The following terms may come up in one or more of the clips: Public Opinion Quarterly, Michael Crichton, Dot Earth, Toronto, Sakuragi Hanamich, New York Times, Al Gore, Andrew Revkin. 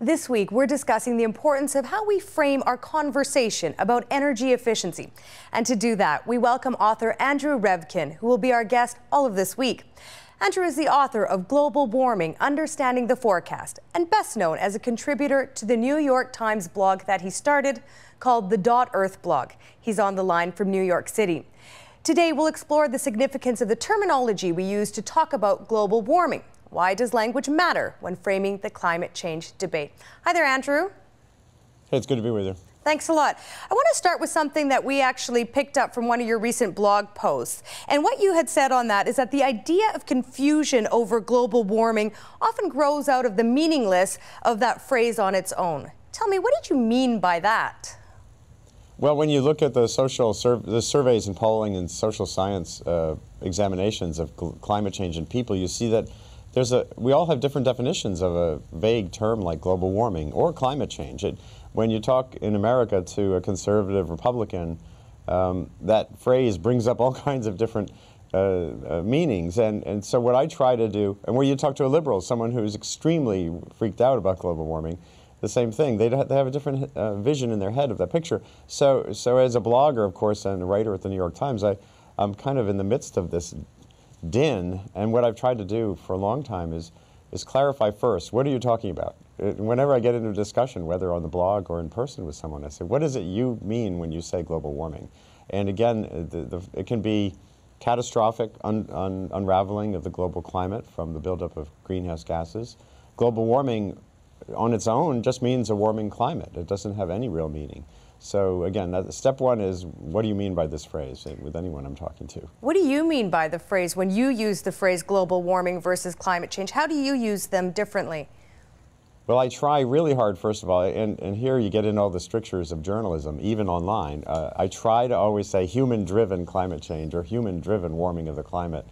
This week, we're discussing the importance of how we frame our conversation about energy efficiency. And to do that, we welcome author Andrew Revkin, who will be our guest all of this week. Andrew is the author of Global Warming, Understanding the Forecast, and best known as a contributor to the New York Times blog that he started called the Dot Earth blog. He's on the line from New York City. Today, we'll explore the significance of the terminology we use to talk about global warming. Why does language matter when framing the climate change debate? Hi there, Andrew. Hey, it's good to be with you. Thanks a lot. I want to start with something that we actually picked up from one of your recent blog posts. And what you had said on that is that the idea of confusion over global warming often grows out of the meaninglessness of that phrase on its own. Tell me, what did you mean by that? Well, when you look at the surveys and polling and social science examinations of climate change and people, you see that we all have different definitions of a vague term like global warming or climate change. When you talk in America to a conservative Republican, that phrase brings up all kinds of different meanings. And so what I try to do, and when you talk to a liberal, someone who's extremely freaked out about global warming, the same thing. They have a different vision in their head of that picture. So as a blogger, of course, and a writer at the New York Times, I'm kind of in the midst of this din, and what I've tried to do for a long time is clarify first, what are you talking about? Whenever I get into a discussion, whether on the blog or in person with someone, I say, what is it you mean when you say global warming? And again, it can be catastrophic unraveling of the global climate from the buildup of greenhouse gases. Global warming on its own just means a warming climate. It doesn't have any real meaning. So again, step one is, what do you mean by this phrase with anyone I'm talking to? What do you mean by the phrase when you use the phrase global warming versus climate change? How do you use them differently? Well, I try really hard, first of all, and here you get in all the strictures of journalism, even online. I try to always say human-driven climate change or human-driven warming of the climate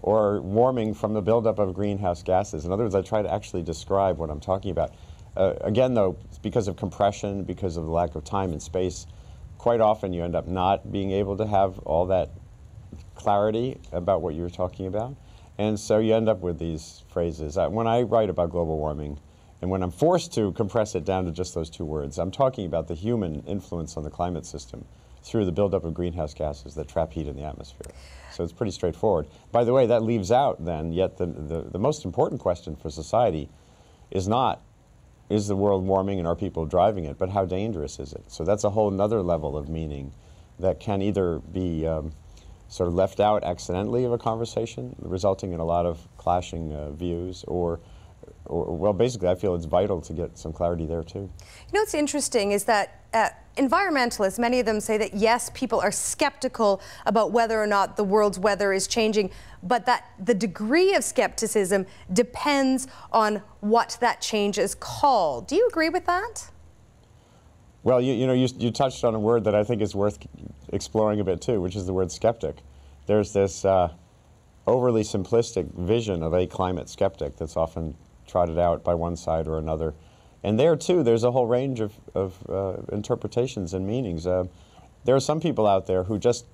or warming from the buildup of greenhouse gases. In other words, I try to actually describe what I'm talking about. Again, though, because of compression, because of the lack of time and space, quite often you end up not being able to have all that clarity about what you're talking about. And so you end up with these phrases. When I write about global warming, and when I'm forced to compress it down to just those two words, I'm talking about the human influence on the climate system through the buildup of greenhouse gases that trap heat in the atmosphere. So it's pretty straightforward. By the way, that leaves out then, yet the most important question for society is not, is the world warming and are people driving it? But how dangerous is it? So that's a whole nother level of meaning that can either be sort of left out accidentally of a conversation, resulting in a lot of clashing views, or well, basically, I feel it's vital to get some clarity there too. You know, what's interesting is that environmentalists, many of them say that yes, people are skeptical about whether or not the world's weather is changing, but that the degree of skepticism depends on what that change is called. Do you agree with that? Well, you touched on a word that I think is worth exploring a bit too, which is the word skeptic. There's this overly simplistic vision of a climate skeptic that's often trotted out by one side or another. And there, too, there's a whole range of interpretations and meanings. There are some people out there who just,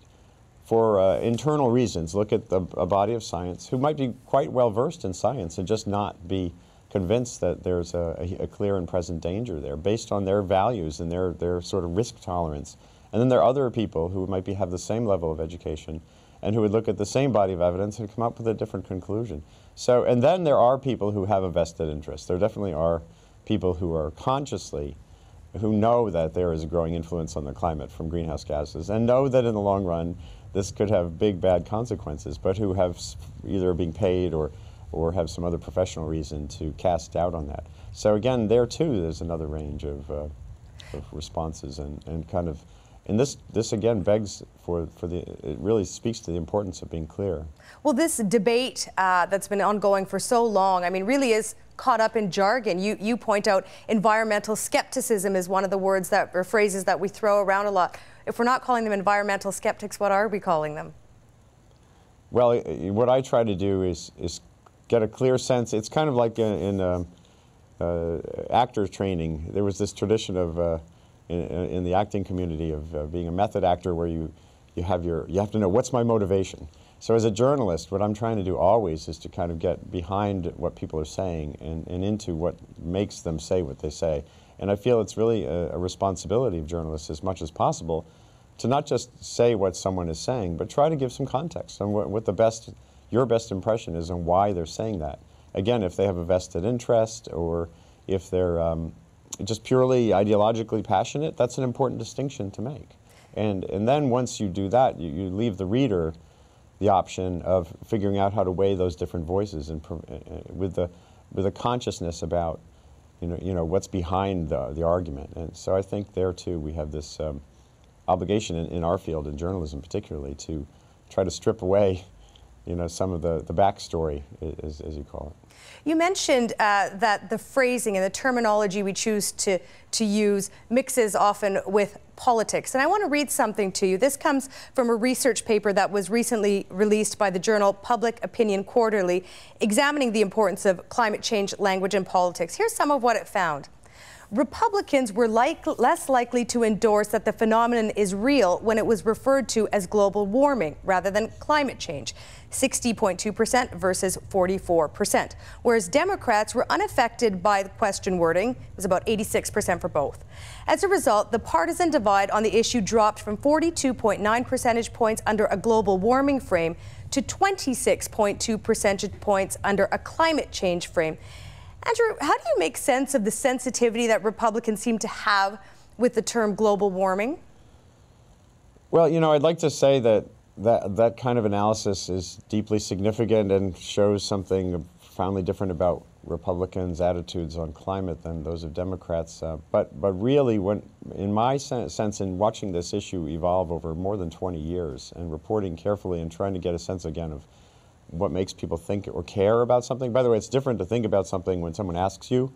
for internal reasons, look at a body of science, who might be quite well-versed in science and just not be convinced that there's a clear and present danger there, based on their values and their sort of risk tolerance. And then there are other people who might have the same level of education and who would look at the same body of evidence and come up with a different conclusion. So, and then there are people who have a vested interest. There definitely are people who are who know that there is a growing influence on the climate from greenhouse gases and know that in the long run this could have big bad consequences, but who have either being paid or have some other professional reason to cast doubt on that. So again, there too there's another range of responses and kind of, and this again begs it really speaks to the importance of being clear. Well, this debate that's been ongoing for so long, I mean, really is caught up in jargon. You point out environmental skepticism is one of the words that, or phrases that we throw around a lot. If we're not calling them environmental skeptics, what are we calling them? Well, what I try to do is get a clear sense. It's kind of like in actor training. There was this tradition of in the acting community of being a method actor, where you have to know, what's my motivation? So as a journalist, what I'm trying to do always is to kind of get behind what people are saying and into what makes them say what they say. And I feel it's really a responsibility of journalists as much as possible to not just say what someone is saying, but try to give some context on what the best, your best impression is and why they're saying that. Again, if they have a vested interest or if they're just purely ideologically passionate, that's an important distinction to make. And then once you do that, you leave the reader the option of figuring out how to weigh those different voices and with a consciousness about you know what's behind the argument. And so I think there too we have this obligation in our field, in journalism particularly, to try to strip away some of the backstory, as you call it. You mentioned that the phrasing and the terminology we choose to use mixes often with politics. And I want to read something to you. This comes from a research paper that was recently released by the journal Public Opinion Quarterly, examining the importance of climate change language in politics. Here's some of what it found. Republicans were less likely to endorse that the phenomenon is real when it was referred to as global warming rather than climate change, 60.2% versus 44%, whereas Democrats were unaffected by the question wording. It was about 86% for both. As a result, the partisan divide on the issue dropped from 42.9 percentage points under a global warming frame to 26.2 percentage points under a climate change frame. Andrew, how do you make sense of the sensitivity that Republicans seem to have with the term global warming? Well, you know, I'd like to say that that kind of analysis is deeply significant and shows something profoundly different about Republicans' attitudes on climate than those of Democrats. But really, when, in my sense, in watching this issue evolve over more than 20 years and reporting carefully and trying to get a sense again of what makes people think or care about something. By the way, it's different to think about something when someone asks you,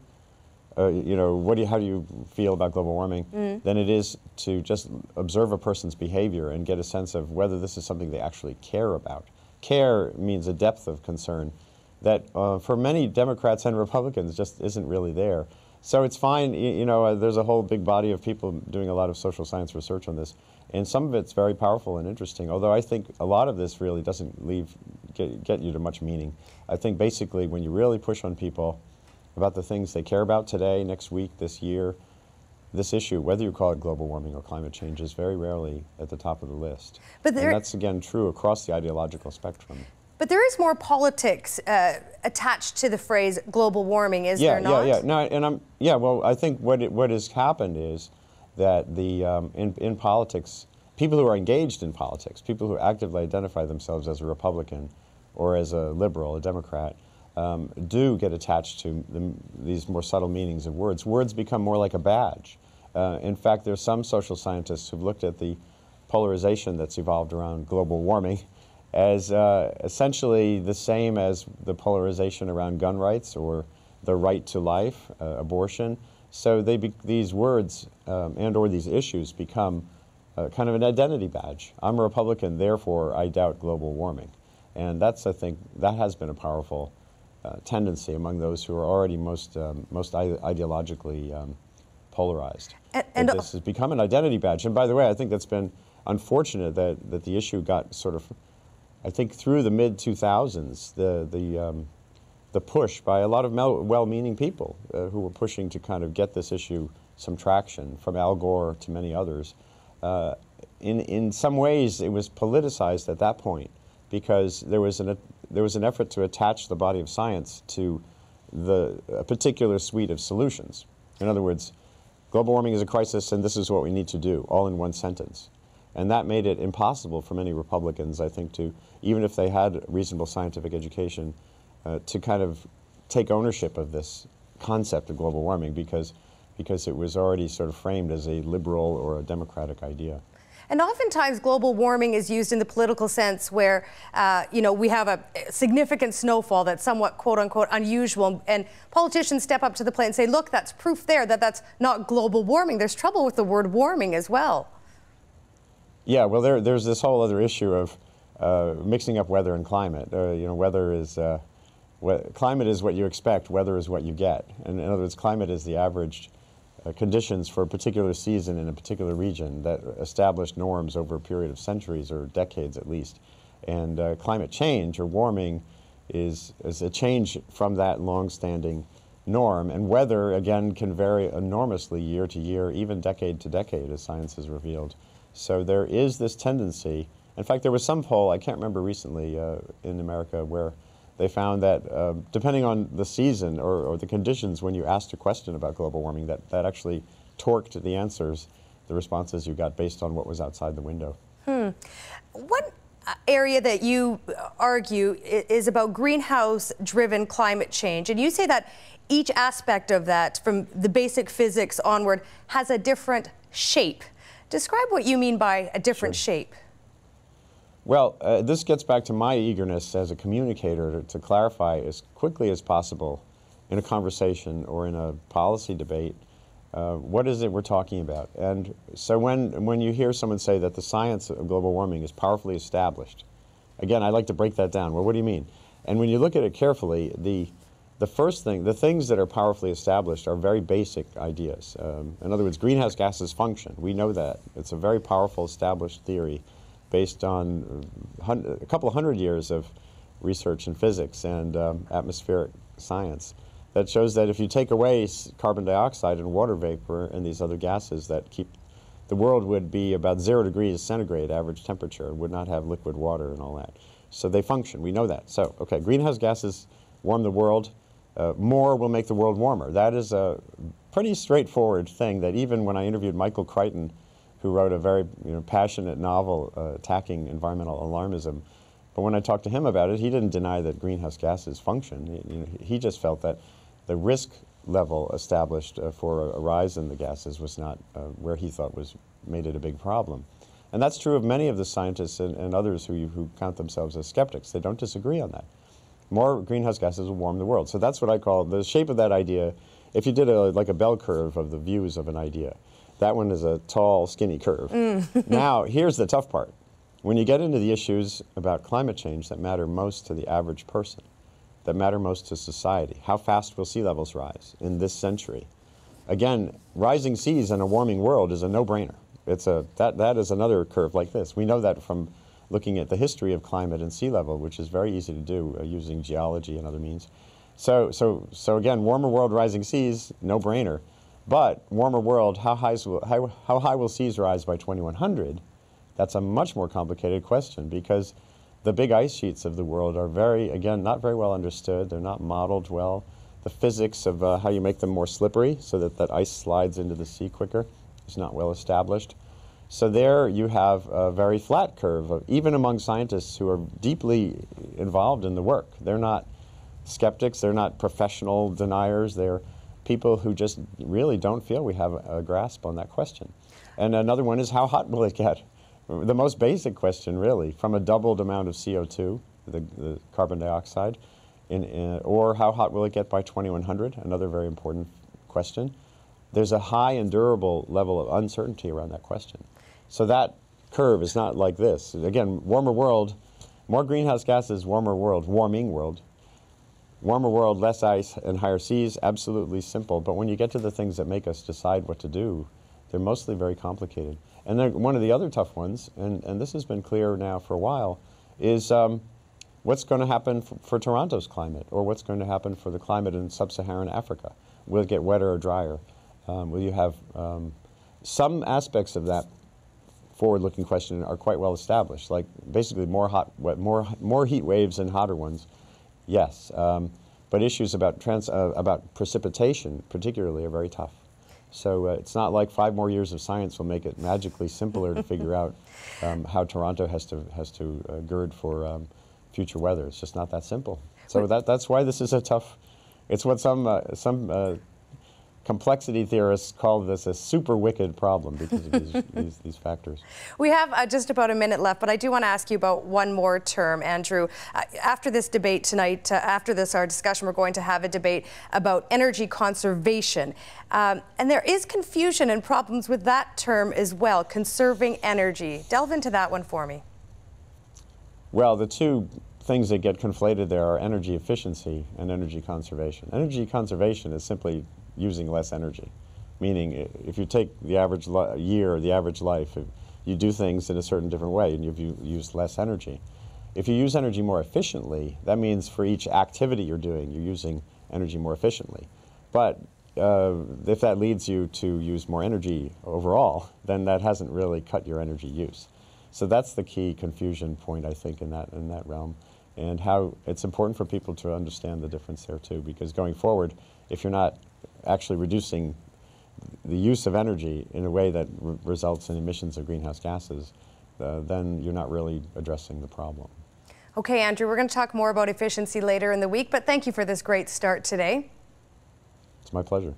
you know, how do you feel about global warming, than it is to just observe a person's behavior and get a sense of whether this is something they actually care about. Care means a depth of concern that for many Democrats and Republicans just isn't really there. So it's fine, you know, there's a whole big body of people doing a lot of social science research on this. And some of it's very powerful and interesting, although I think a lot of this really doesn't get you to much meaning. I think basically when you really push on people about the things they care about today, next week, this year, this issue, whether you call it global warming or climate change, is very rarely at the top of the list. But and that's, again, true across the ideological spectrum. But there is more politics attached to the phrase global warming, is there not? Yeah, no, and well, I think what has happened is that the in politics, people who are engaged in politics, people who actively identify themselves as a Republican or as a liberal, a Democrat, do get attached to these more subtle meanings of words. Words become more like a badge. In fact, there's some social scientists who've looked at the polarization that's evolved around global warming as essentially the same as the polarization around gun rights or the right to life, abortion. So these words and or these issues become kind of an identity badge. I'm a Republican, therefore I doubt global warming. And that's, I think, that has been a powerful tendency among those who are already most ideologically polarized. And this has become an identity badge. And by the way, I think that's been unfortunate that the issue got sort of, I think through the mid-2000s, the push by a lot of well-meaning people who were pushing to kind of get this issue some traction, from Al Gore to many others. In some ways, it was politicized at that point because there was an effort to attach the body of science to a particular suite of solutions. In other words, global warming is a crisis and this is what we need to do, all in one sentence. And that made it impossible for many Republicans, I think, to, even if they had reasonable scientific education, to kind of take ownership of this concept of global warming because it was already sort of framed as a liberal or a democratic idea. And oftentimes global warming is used in the political sense where, you know, we have a significant snowfall that's somewhat, quote unquote, unusual. And politicians step up to the plate and say, look, that's proof there that that's not global warming. There's trouble with the word warming as well. Yeah, well, there's this whole other issue of mixing up weather and climate. You know, weather is, climate is what you expect, weather is what you get. And in other words, climate is the average conditions for a particular season in a particular region that established norms over a period of centuries or decades at least. And climate change or warming is a change from that long-standing norm. And weather, again, can vary enormously year to year, even decade to decade, as science has revealed. So there is this tendency. In fact, there was some poll, I can't remember recently, in America, where they found that depending on the season or the conditions when you asked a question about global warming, that actually torqued the answers, the responses you got based on what was outside the window. Hmm. What area that you argue is about greenhouse-driven climate change, and you say that each aspect of that, from the basic physics onward, has a different shape. Describe what you mean by a different shape. Well, this gets back to my eagerness as a communicator to clarify as quickly as possible in a conversation or in a policy debate, what is it we're talking about? And so when you hear someone say that the science of global warming is powerfully established, again, I like to break that down. Well, what do you mean? And when you look at it carefully, the first thing, the things that are powerfully established are very basic ideas. In other words, greenhouse gases function. We know that. It's a very powerful established theory based on a couple of hundred years of research in physics and atmospheric science that shows that if you take away carbon dioxide and water vapor and these other gases that keep, the world would be about 0°C average temperature and would not have liquid water and all that. So they function, we know that. So, okay, greenhouse gases warm the world, more will make the world warmer. That is a pretty straightforward thing that even when I interviewed Michael Crichton, who wrote a very passionate novel attacking environmental alarmism. But when I talked to him about it, he didn't deny that greenhouse gases function. He just felt that the risk level established for a rise in the gases was not where he thought was made it a big problem. And that's true of many of the scientists and others who count themselves as skeptics. They don't disagree on that. More greenhouse gases will warm the world. So that's what I call the shape of that idea. If you did like a bell curve of the views of an idea, that one is a tall, skinny curve. Mm. Now, here's the tough part. When you get into the issues about climate change that matter most to the average person, that matter most to society, how fast will sea levels rise in this century? Again, rising seas in a warming world is a no-brainer. It's that is another curve like this. We know that from looking at the history of climate and sea level, which is very easy to do using geology and other means. So again, warmer world, rising seas, no-brainer. But warmer world, how high will seas rise by 2100? That's a much more complicated question because the big ice sheets of the world are very, again, not very well understood. They're not modeled well. The physics of how you make them more slippery so that ice slides into the sea quicker is not well established. So there you have a very flat curve, even among scientists who are deeply involved in the work. They're not skeptics. They're not professional deniers. They're people who just really don't feel we have a grasp on that question. And another one is how hot will it get? The most basic question, really, from a doubled amount of CO2, the carbon dioxide, or how hot will it get by 2100, another very important question. There's a high and durable level of uncertainty around that question. So that curve is not like this. Again, warmer world, more greenhouse gases, warmer world, warming world. Warmer world, less ice, and higher seas, absolutely simple. But when you get to the things that make us decide what to do, they're mostly very complicated. And then one of the other tough ones, and this has been clear now for a while, is what's going to happen for Toronto's climate, or what's going to happen for the climate in sub-Saharan Africa? Will it get wetter or drier? Will you have some aspects of that forward-looking question are quite well established, like basically more heat waves and hotter ones. Yes, but issues about precipitation, particularly, are very tough. So it's not like 5 more years of science will make it magically simpler to figure out how Toronto has to gird for future weather. It's just not that simple. So that's why this is a tough. It's what some complexity theorists call this a super wicked problem because of these factors. We have just about a minute left, but I do want to ask you about one more term, Andrew. After this debate tonight, our discussion, we're going to have a debate about energy conservation. And there is confusion and problems with that term as well, conserving energy. Delve into that one for me. Well, the two things that get conflated there are energy efficiency and energy conservation. Energy conservation is simply using less energy, meaning if you take the average year or the average life, you do things in a certain different way and you've used less energy. If you use energy more efficiently, that means for each activity you're doing, you're using energy more efficiently. But if that leads you to use more energy overall, then that hasn't really cut your energy use. So that's the key confusion point, I think, in that realm, and how it's important for people to understand the difference there too, because going forward, if you're not actually reducing the use of energy in a way that results in emissions of greenhouse gases, then you're not really addressing the problem. Okay, Andrew, we're going to talk more about efficiency later in the week, but thank you for this great start today. It's my pleasure.